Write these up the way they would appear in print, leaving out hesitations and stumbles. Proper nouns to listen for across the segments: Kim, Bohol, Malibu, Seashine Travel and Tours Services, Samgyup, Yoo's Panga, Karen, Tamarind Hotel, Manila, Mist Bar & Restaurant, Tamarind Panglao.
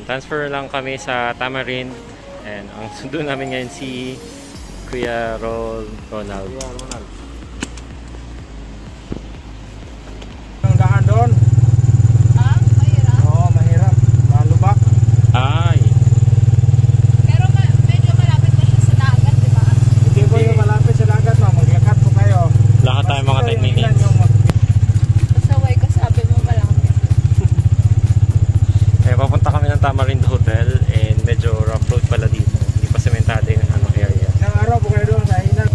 And transfer lang kami sa Tamarind. And ang sundo namin ngayon si Kuya Ronald. Ang daan doon? Ah, mahirap? Oo, mahirap. Malubak. Ay. Pero medyo malapit na siya sa dagat, di ba? Hindi po yung malapit sa dagat, ma. Maglakat po kayo. Lahat tayo mga 10 minutes. Kasaway ka sabi mo malapit. Eh, papunta kami ng Tamarind Hotel and medyo rough road pala dito. Hindi pa sementado yung area. Nang araw po kayo doon sa inat.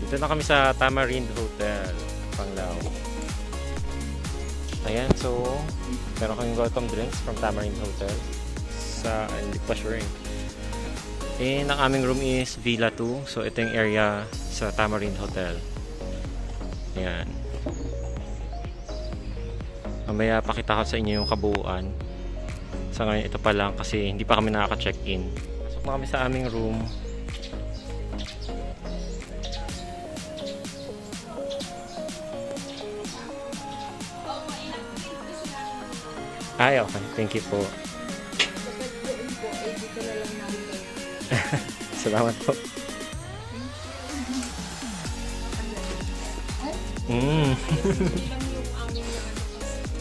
Dito na kami sa Tamarind Hotel, Panglao. Ayan, so meron kaming welcome drinks from Tamarind Hotel. Hindi pa sure. And ang aming room is Villa 2. So ito yung area sa Tamarind Hotel. Ayan. Mamaya pakita ko sa inyo yung kabuuan. Sa ngayon ito pa lang kasi hindi pa kami nakaka-check-in. Pasok na kami sa aming room. Ay, okay. Thank you po. Salamat po.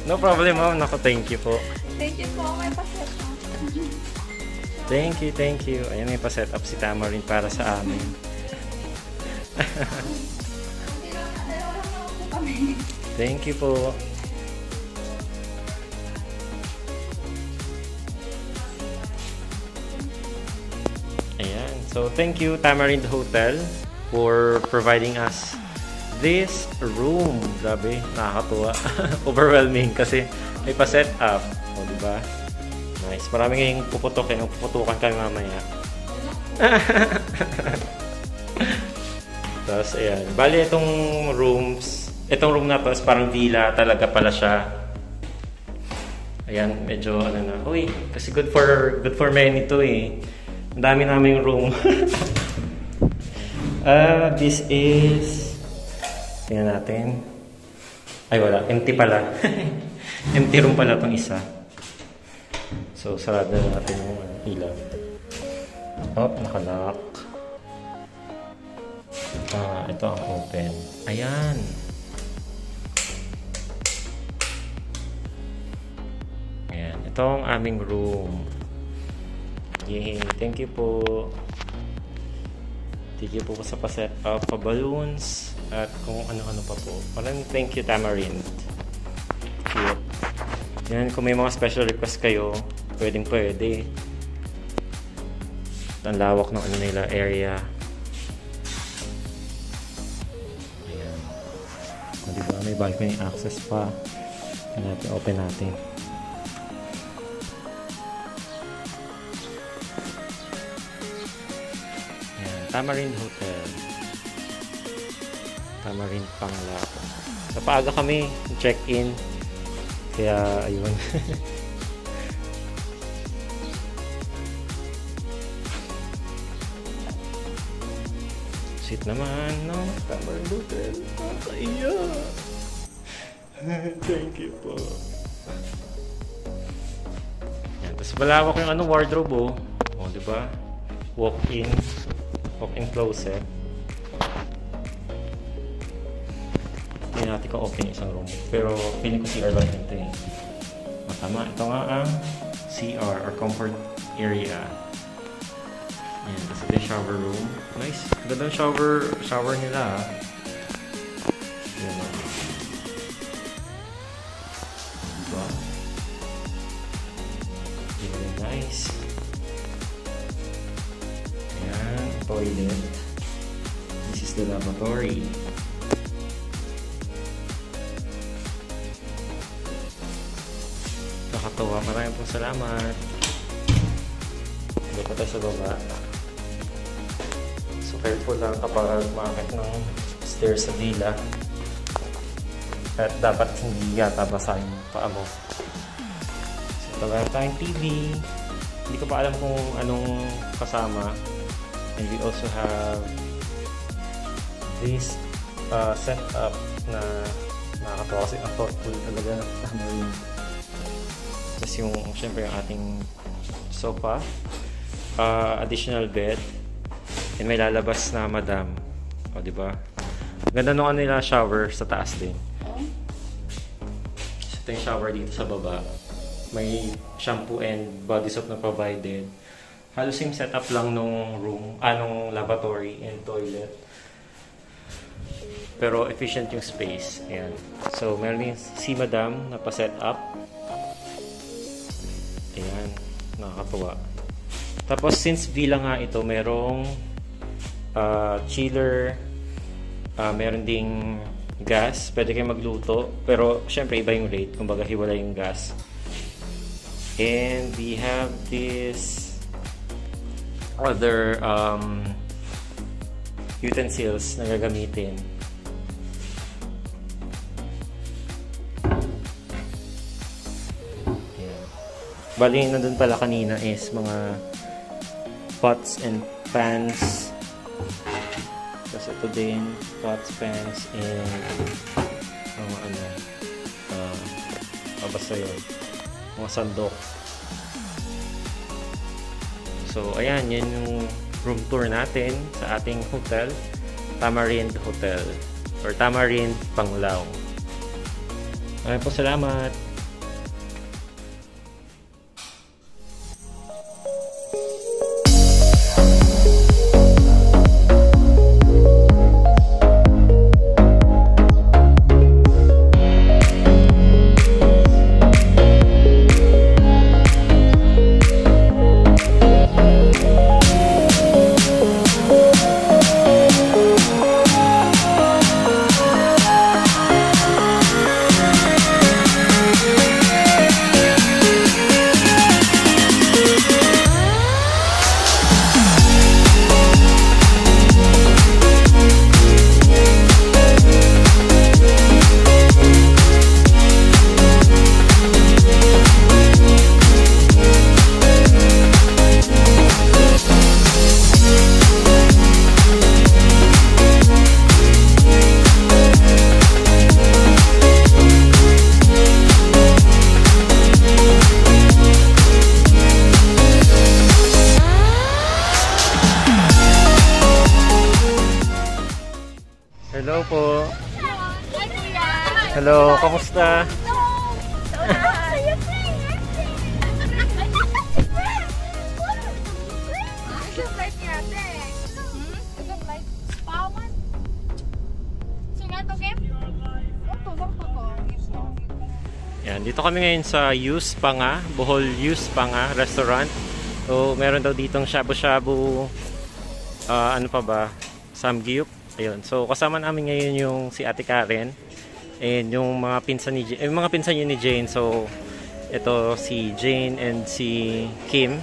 No problem, ma'am. Naku, thank you po. Thank you po. May pa-set up. Thank you, thank you. Ayan, may pa-set up si Tamarind para sa amin. Thank you po. So thank you Tamarind Hotel for providing us this room. Grabe, nakakatuwa. Overwhelming kasi may pa-set up. O, diba? Nice. Marami ngayong puputukin. Puputukan kami mamaya. Tapos, ayan. Bali, itong room na to is parang villa talaga pala siya. Ayan, medyo ano na. Uy, kasi good for men ito eh. Ang dami naming room. This is... Tingnan natin. Ay, wala. Empty pala. Empty room pala itong isa. So, sarado na natin yung ilaw. Oh, nakalock. Ito ang open. Ayan. Ayan. Ito ang aming room. Yay. Thank you po. Thank you po sa pa-set up, pa-balloons, at kung ano-ano pa po. Maraming thank you, Tamarind. Cute. Yan, kung may mga special request kayo, pwedeng-pwede. Ang lawak ng Manila area. Ayan. O, diba? May balcony access pa. Open natin. Tamarind Hotel, Tamarind Panglao. So paaga kami check-in, kaya ayun. Sit naman, no? Tamarind Hotel, nakakaiya. Thank you po. Yan, tapos malawak yung wardrobe oh. O, diba? Walk-in. Walk-in closet. Hindi natin ko open yung isang room. Pero feeling ko CR lang dito eh. Matama. Ito nga ang CR or comfort area. Ayan. Kasi ito yung shower room. Nice. Ganda yung shower nila. Ayan lang. Diba? Very nice. Toilet. This is the lavatory. Nakatawa. Maraming pong salamat. Dito tayo sa baba. So careful lang kapag umakit ng stairs sa villa. At dapat hindi yata basahin yung paa mo. Meron tayong TV. Hindi ko pa alam kung anong kasama. And we also have this setup na nakakatawa kasi ang thoughtful talaga ng Tamarind. Tapos yung, syempre, yung ating sofa, additional bed, and may lalabas na madam. O, diba? Ganda nung nila shower sa taas din. Ito yung shower dito sa baba. May shampoo and body soap na provided. Halos yung setup lang nung room, nung lavatory and toilet. Pero efficient yung space. Ayan. So, meron yung si madam na pa-set up. Ayan. Nakakatuwa. Tapos, since villa nga ito, merong chiller, meron ding gas. Pwede kayo magluto. Pero, syempre, iba yung rate. Kumbaga, hiwala yung gas. And we have this other utensils na gagamitin. Ayan. Bali, nandun pala kanina is mga pots and pans. Tapos ito din, pots, pans, and mga ano, basta yun. Mga sandok. So, ayan. Yan yung room tour natin sa ating hotel. Tamarind Hotel. Or Tamarind Panglao. Maraming po salamat. Hello po. Hello, kamusta? Yan, dito kami ngayon sa Yoo's Panga, Bohol Yoo's Panga Restaurant. So, meron daw ditong shabu-shabu, ano pa ba? Samgyup. Ayun. So, kasama namin ngayon yung si Ate Karen and yung mga pinsan ni Jane, mga pinsan niya ni Jane. So, ito si Jane and si Kim.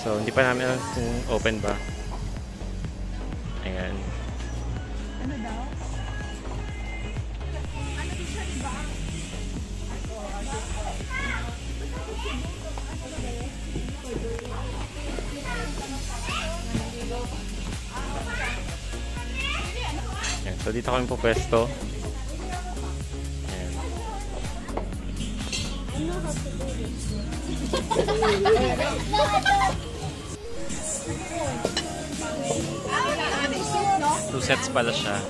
So, hindi pa namin alam kung open ba. Ayan. Ano daw? So, dito kami pupuesto. Ayan. Two sets pala siya.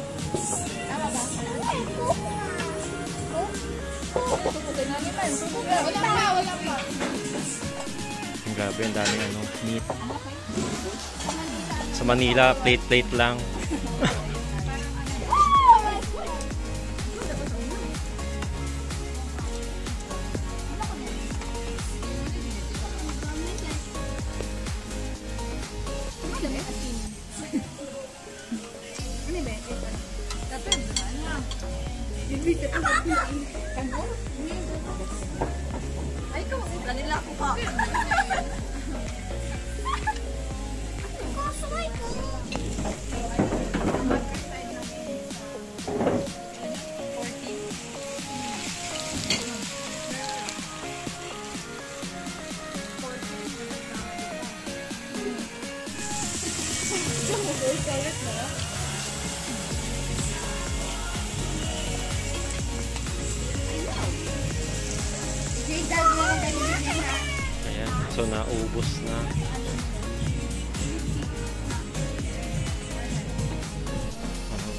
Grabe, ang daming ano, meat. Sa Manila, plate-plate lang. So naubos na.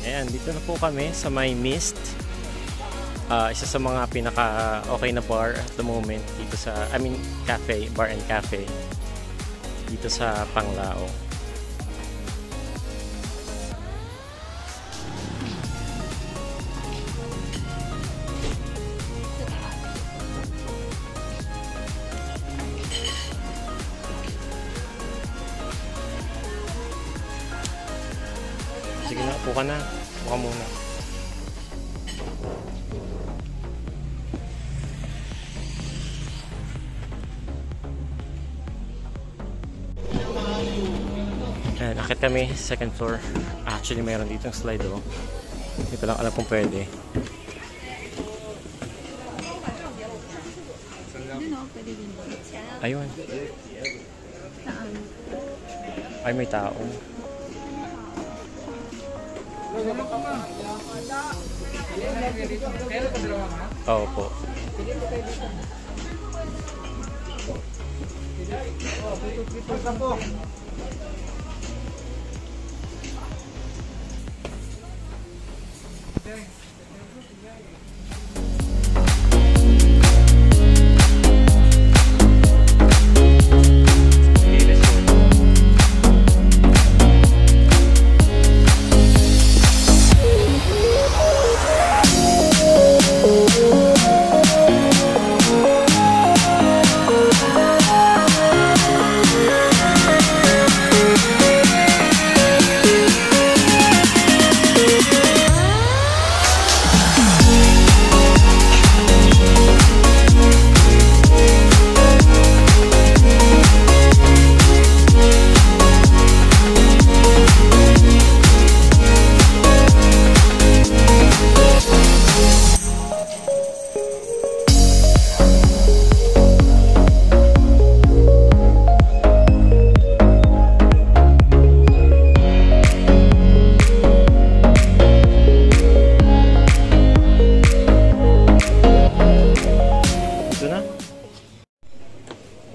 Ayan, dito na po kami sa may Mist. Isa sa mga pinaka okay na bar at the moment dito sa, I mean, cafe, bar and cafe dito sa Panglao. Sige na, upo ka na. Upo ka muna. Ayan, akit kami second floor. Actually, mayroon ditong slide, oh. Hindi ko lang alam kung pwede. Ayun. Ay, may tao. Oo po.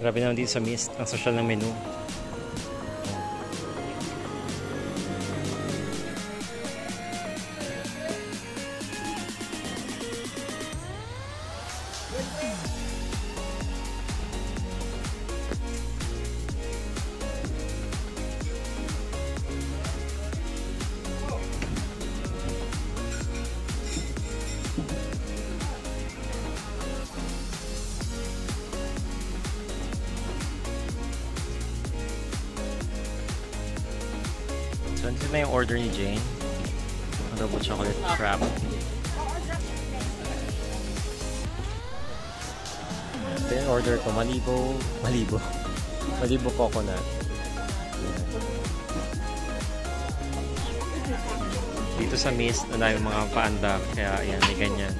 Grabe naman dito sa Mist, ang social ng menu. So, this is my order ni Jane. Double chocolate crab. Ito yung order ko. Malibo coconut. Dito sa Mist, ano yung mga paanda. Kaya, ayan, may ganyan.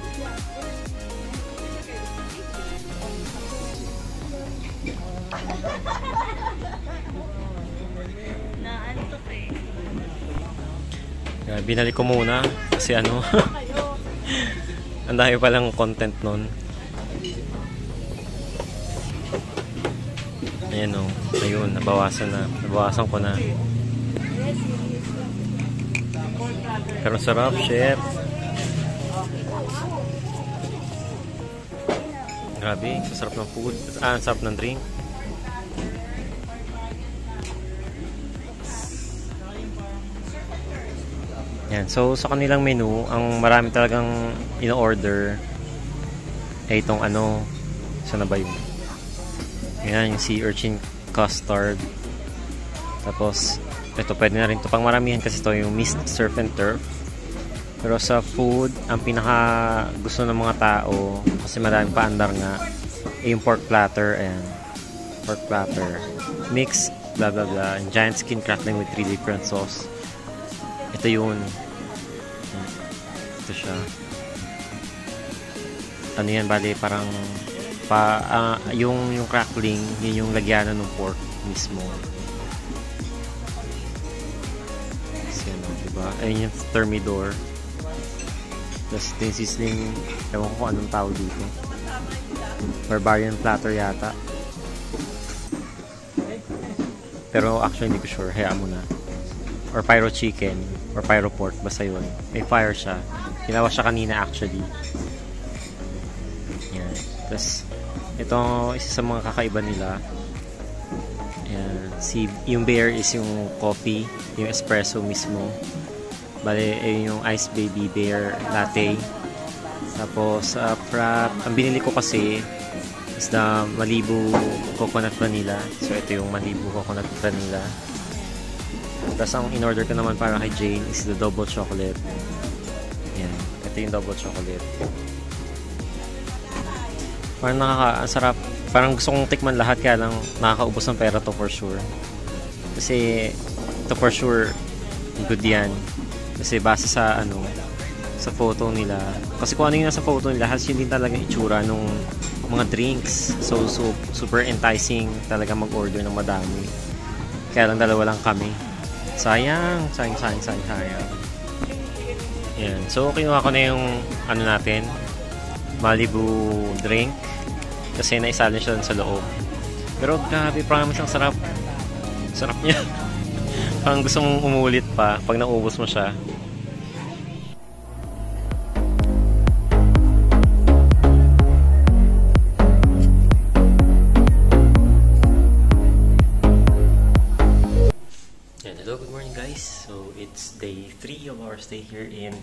Binalik ko muna kasi ano ang dami palang content nun. Ayan o, ayun, nabawasan ko na, pero sarap, chef. Grabe, sarap ng food, sarap ng drink. Yan. So, sa kanilang menu, ang marami talagang in-order ay itong ano, sana ba yun? Yan, yung sea urchin custard. Tapos, ito pwede na rin ito pang maramihan kasi ito yung Mist Surf and Turf. Pero sa food, ang pinaka gusto ng mga tao, kasi maraming paandar nga, ay yung pork platter. Ayan. Pork platter. Mix, blah blah blah. And giant skin crackling with 3 different sauce. Ito yun. Ito siya. Ano yan, bali, parang yung crackling, yun yung lagyanan ng pork mismo. Kasi ano, diba? Ayun yung thermidor. Tapos ito yung sizzling, ewan ko kung anong tawag dito. Barbarian platter yata. Pero actually hindi ko sure, hayaan mo na. Or pyro chicken, or pyro pork, basta yun. May fire siya. Ginawa siya kanina actually. Ayan. Tapos, ito isa sa mga kakaiba nila. Ayan. Si, yung beer is yung coffee, yung espresso mismo. Bale, yung Ice Baby Bear Latte. Tapos, prop, ang binili ko kasi is na Malibu Coconut Vanilla. So, ito yung Malibu Coconut Vanilla. Tapos, ang in-order ko naman para kay Jane is the double chocolate. Ayan. Ito yung double chocolate. Parang nakaka-sarap. Parang gusto kong tikman lahat, kaya lang nakakaubos ng pera to for sure. Kasi, to for sure, good yan. Kasi, base sa ano, sa photo nila. Kasi kung ano yung nasa photo nila, has yun din talaga itsura nung mga drinks. So super enticing talaga mag-order ng madami. Kaya lang dalawa lang kami. Sayang. Ayan. So, kinuha ko na yung ano natin, Malibu drink. Kasi naisalin siya sa loob. Pero grabe, promise ang sarap. Sarap niya. Parang gusto mong umulit pa pag naubos mo siya. It's day 3 of our stay here in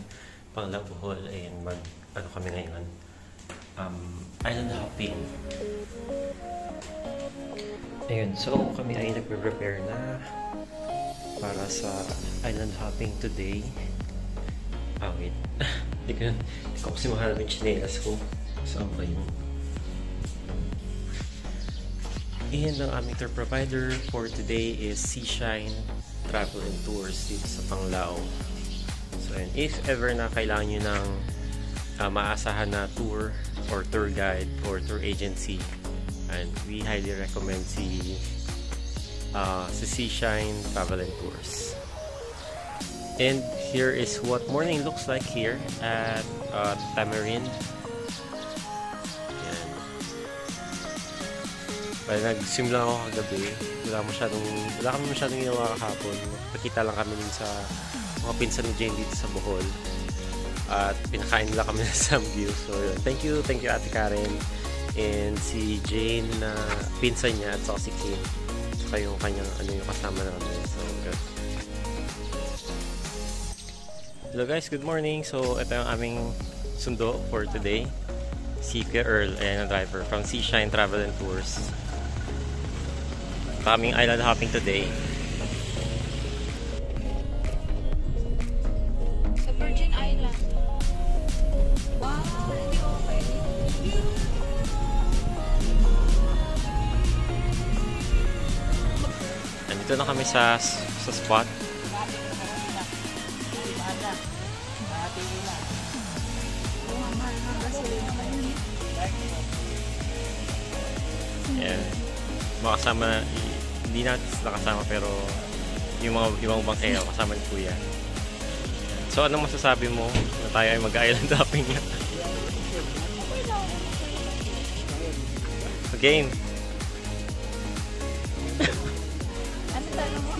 Panglao, Bohol, and mag-ano kami ngayon, island hopping. Ayun, so kami ay nagpe-prepare na para sa island hopping today. Ah, wait. Hindi ko kasi mahanap yung chinelas ko. Saan ba yun? And ang aming tour provider for today is Seashine Travel and Tours dito sa Panglao. So, and if ever na kailangan nyo ng maasahan na tour or tour guide or tour agency, and we highly recommend si Seashine Travel and Tours. And here is what morning looks like here at Tamarind. Ayan. Well, nagsimula ako kagabi. Wala kami masyadong ginawa kahapon. Pakita lang kami din sa mga pinsan ni Jane dito sa Bohol. At pinakain lang kami ng samgyu. So, yun. Thank you Ate Karen. And si Jane na pinsan niya at saka si Kim. Saka yung kanyang yung kasama namin. So, good. Hello guys, good morning. So, ito yung aming sundo for today. Si Kuya Earl, ayan ang driver from Seashine Travel and Tours. Kaming island hopping today. Sa Virgin Island. Wow! Nandito na kami sa spot. Yeah. Makasama, hindi natin sila kasama pero yung mga ibang bangkero kasama ni Kuya. So anong masasabi mo na tayo ay mag-island hopping na? Again! Ano tayo mo?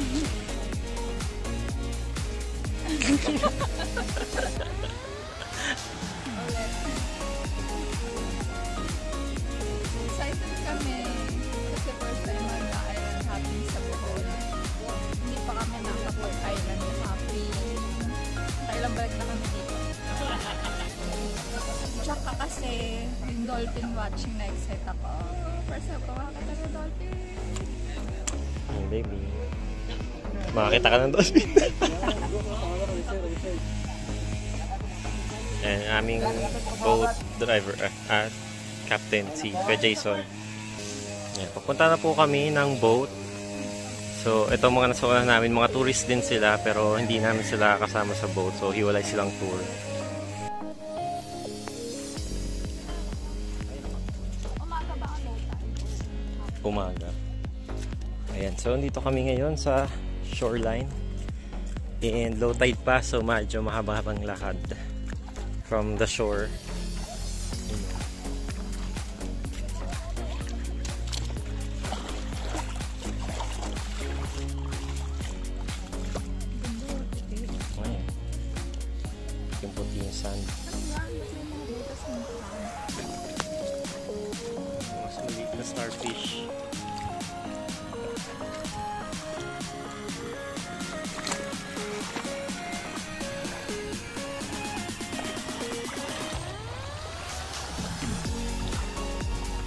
Excited kami. Kasi first time mag-island hopping sa Bohol. Hindi pa kami nakapag-island hopping. Kailan balik na kami dito? Tsaka kasi yung dolphin watching na excited ako. First time ko makakita ng dolphin. Hey baby, makakita ka ng dolphin. And aming boat driver, captain si Jason. Papunta na po kami ng boat. So, ito mga nasuunan namin, mga tourist din sila, pero hindi namin sila kasama sa boat. So, hiwalay silang tour. Umaga ba ang boat? Umaga. Ayan. So, dito kami ngayon sa shoreline. And low tide pa, so medyo mahaba-habang lakad from the shore. sand. Mas maliit na starfish.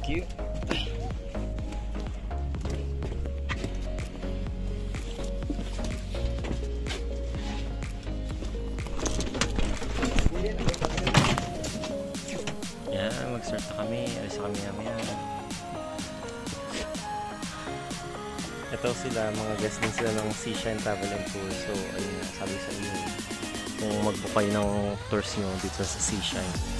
Thank you. Mag-surf na kami, alis na kami namin. Ito sila, mga guest din sila ng Seashine Travel and Tours. So ayun, sabi sa inyo, kung mag-book kayo ng tours nyo dito sa Seashine,